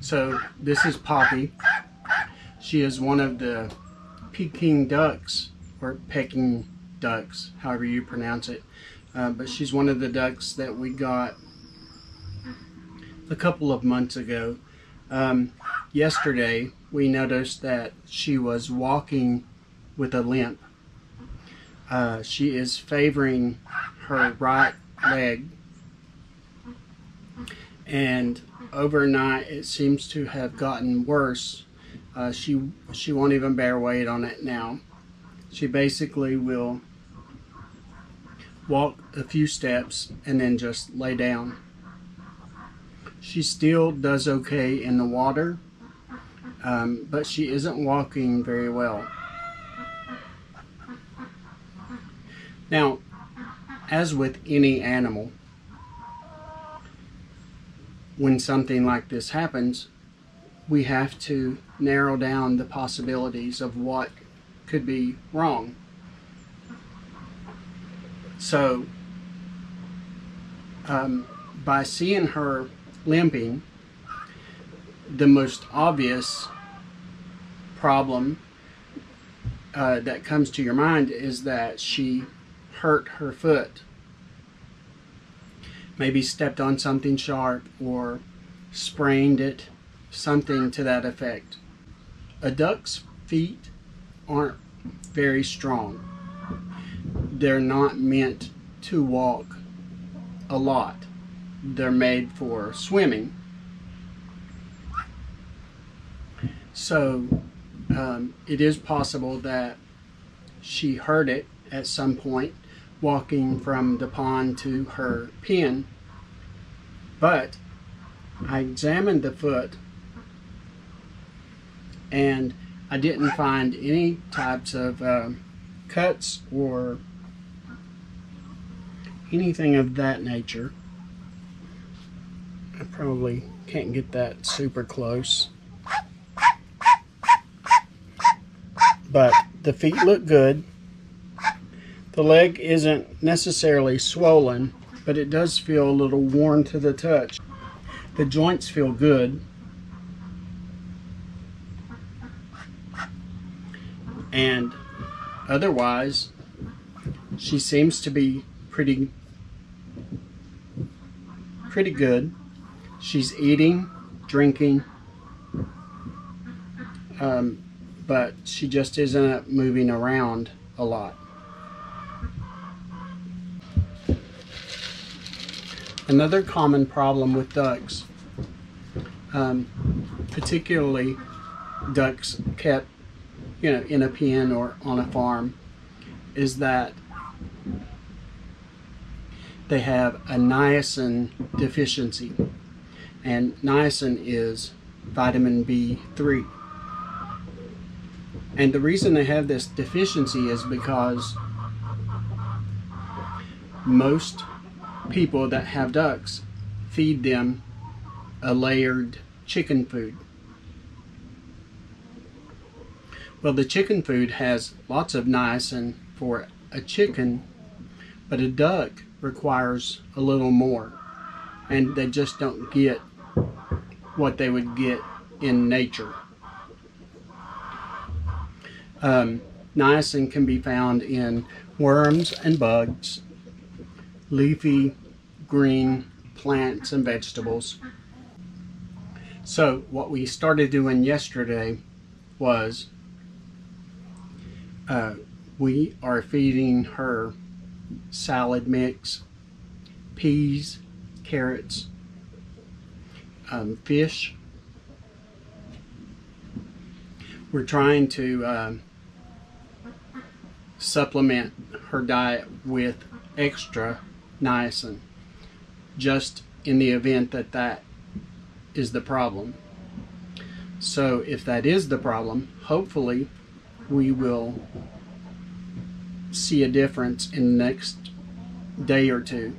So this is Poppy. She is one of the Peking ducks, or Peking ducks, however you pronounce it. But she's one of the ducks that we got a couple of months ago. Yesterday, we noticed that she was walking with a limp. She is favoring her right leg, and overnight it seems to have gotten worse. She won't even bear weight on it now. She basically will walk a few steps and then just lay down. She still does okay in the water, but she isn't walking very well. Now, as with any animal, when something like this happens, we have to narrow down the possibilities of what could be wrong. So, by seeing her limping, the most obvious problem that comes to your mind is that she hurt her foot. Maybe stepped on something sharp or sprained it, something to that effect. A duck's feet aren't very strong. They're not meant to walk a lot. They're made for swimming. So it is possible that she hurt it at some point walking from the pond to her pen, but I examined the foot and I didn't find any types of cuts or anything of that nature. I probably can't get that super close, but the feet look good. The leg isn't necessarily swollen, but it does feel a little worn to the touch. The joints feel good. And otherwise, she seems to be pretty good. She's eating, drinking, but she just isn't moving around a lot. Another common problem with ducks, particularly ducks kept, in a pen or on a farm, is that they have a niacin deficiency, and niacin is vitamin B3. And the reason they have this deficiency is because most people that have ducks feed them a layered chicken food. Well, the chicken food has lots of niacin for a chicken, but a duck requires a little more, and they just don't get what they would get in nature. Niacin can be found in worms and bugs, leafy green plants and vegetables. So what we started doing yesterday was we are feeding her salad mix, peas, carrots, fish. We're trying to supplement her diet with extra niacin, just in the event that that is the problem. So if that is the problem, hopefully we will see a difference in the next day or two.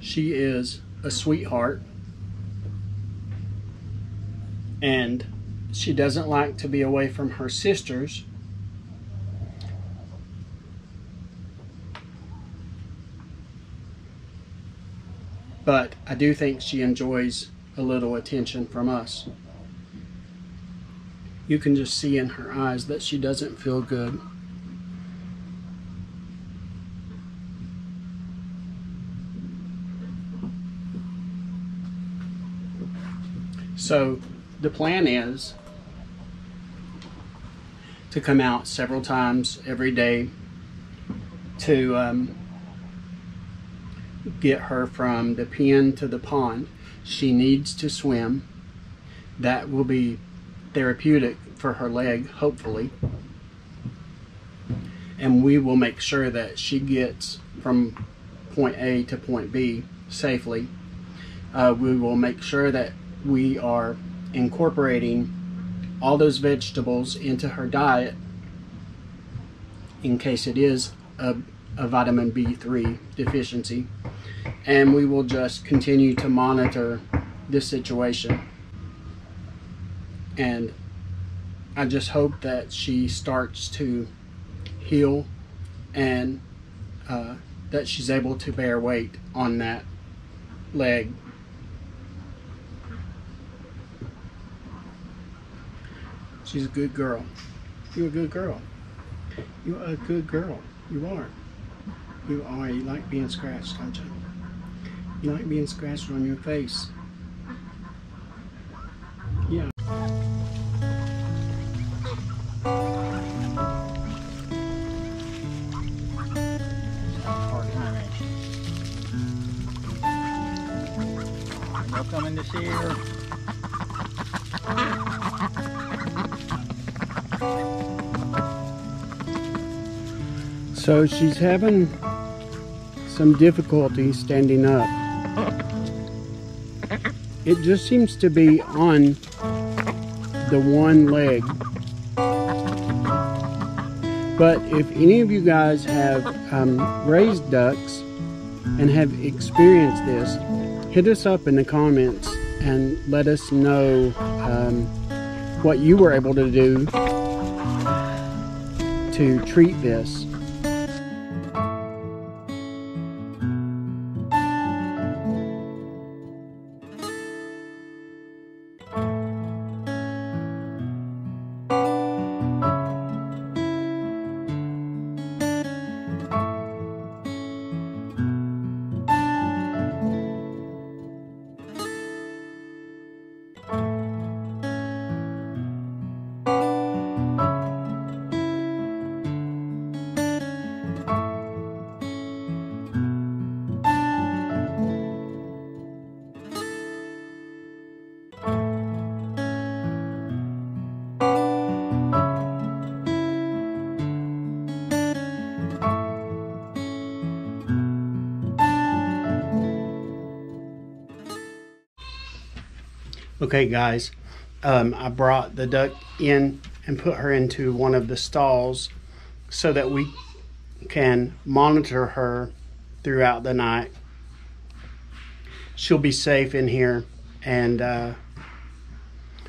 She is a sweetheart, and she doesn't like to be away from her sisters. but I do think she enjoys a little attention from us. You can just see in her eyes that she doesn't feel good. So the plan is to come out several times every day to get her from the pen to the pond. She needs to swim. That will be therapeutic for her leg, hopefully. And we will make sure that she gets from point A to point B safely. We will make sure that we are incorporating all those vegetables into her diet in case it is a vitamin B3 deficiency, and we will just continue to monitor this situation. And I just hope that she starts to heal and that she's able to bear weight on that leg. She's a good girl. You're a good girl. You're a good girl. You are. You are. You like being scratched, don't you? You like being scratched on your face. Yeah. No coming this year. So she's having some difficulty standing up. It just seems to be on the one leg. But if any of you guys have raised ducks and have experienced this, hit us up in the comments and let us know what you were able to do to treat this. Okay guys, I brought the duck in and put her into one of the stalls so that we can monitor her throughout the night. She'll be safe in here, and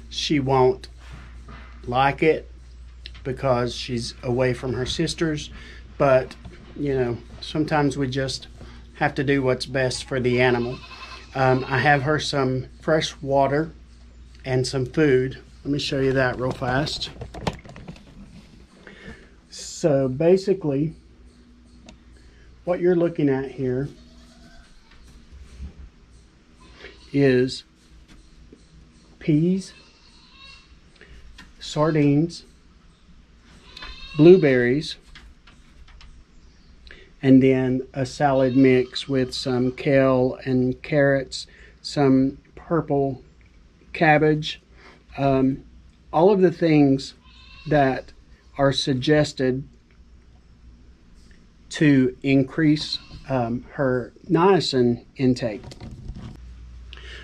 she won't like it because she's away from her sisters, but you know, sometimes we just have to do what's best for the animal. I have her some fresh water and some food. Let me show you that real fast. So basically, what you're looking at here is peas, sardines, blueberries, and then a salad mix with some kale and carrots, some purple cabbage, all of the things that are suggested to increase her niacin intake.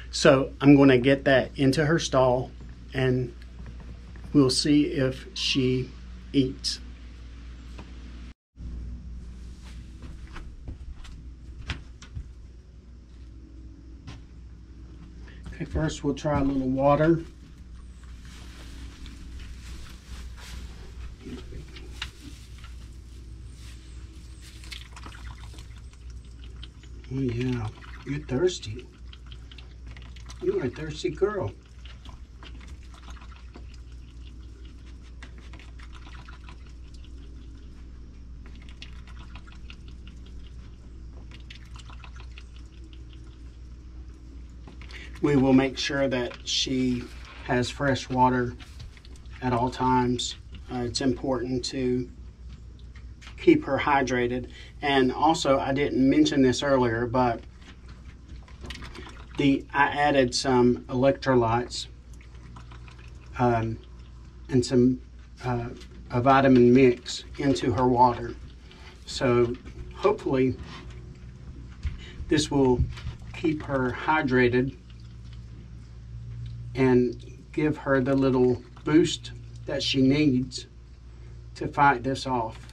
So I'm going to get that into her stall and we'll see if she eats. Okay, first we'll try a little water. Oh yeah, You're thirsty. You're a thirsty girl. We will make sure that she has fresh water at all times. It's important to keep her hydrated. And also, I didn't mention this earlier, but I added some electrolytes and some a vitamin mix into her water. So hopefully this will keep her hydrated and give her the little boost that she needs to fight this off.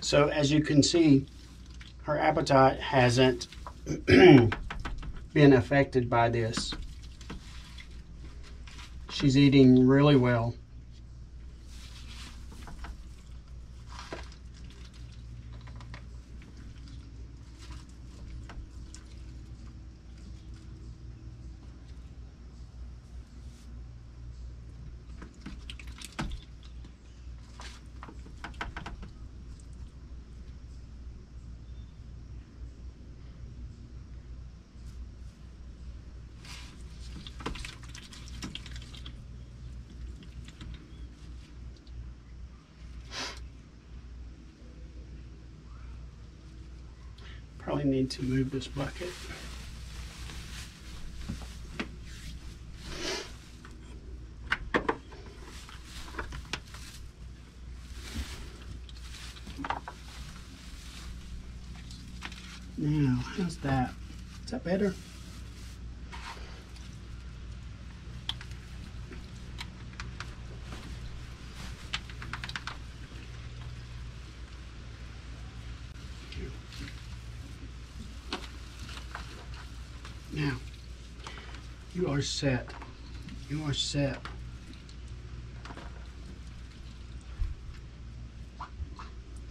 So as you can see, her appetite hasn't been affected by this. She's eating really well. Probably need to move this bucket. Now, how's that? Is that better? Now, you are set. You are set.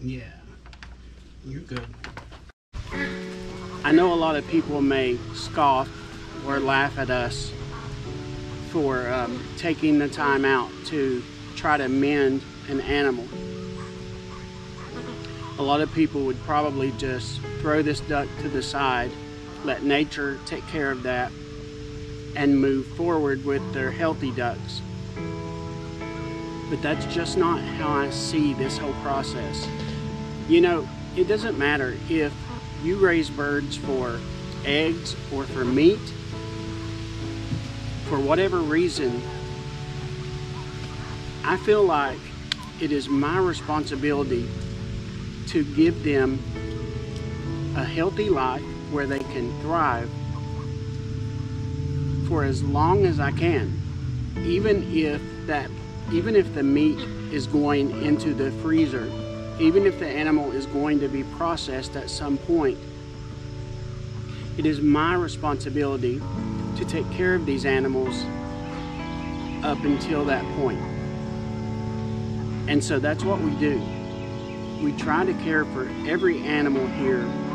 Yeah, you're good. I know a lot of people may scoff or laugh at us for taking the time out to try to mend an animal. A lot of people would probably just throw this duck to the side, let nature take care of that, and move forward with their healthy ducks. But that's just not how I see this whole process. You know, it doesn't matter if you raise birds for eggs or for meat. For whatever reason, I feel like it is my responsibility to give them a healthy life where they can thrive for as long as I can, even if the meat is going into the freezer, even if the animal is going to be processed at some point. It is my responsibility to take care of these animals up until that point. And so that's what we do. We try to care for every animal here